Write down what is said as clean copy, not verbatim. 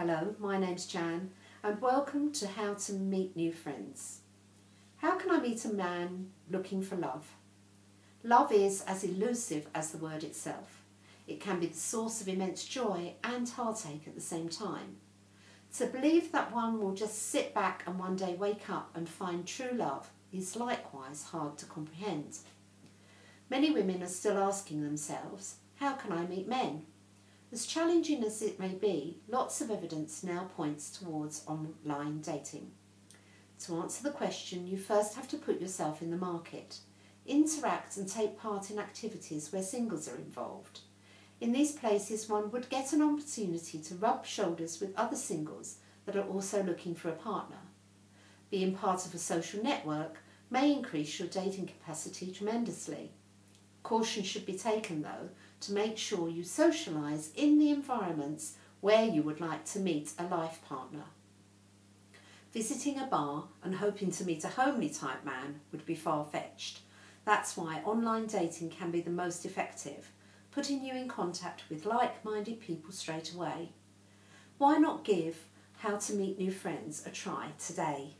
Hello, my name's Jan and welcome to How to Meet New Friends. How can I meet a man looking for love? Love is as elusive as the word itself. It can be the source of immense joy and heartache at the same time. To believe that one will just sit back and one day wake up and find true love is likewise hard to comprehend. Many women are still asking themselves, how can I meet men? As challenging as it may be, lots of evidence now points towards online dating. To answer the question, you first have to put yourself in the market, interact and take part in activities where singles are involved. In these places, one would get an opportunity to rub shoulders with other singles that are also looking for a partner. Being part of a social network may increase your dating capacity tremendously. Caution should be taken, though, to make sure you socialise in the environments where you would like to meet a life partner. Visiting a bar and hoping to meet a homely type man would be far-fetched. That's why online dating can be the most effective, putting you in contact with like-minded people straight away. Why not give How to Meet New Friends a try today?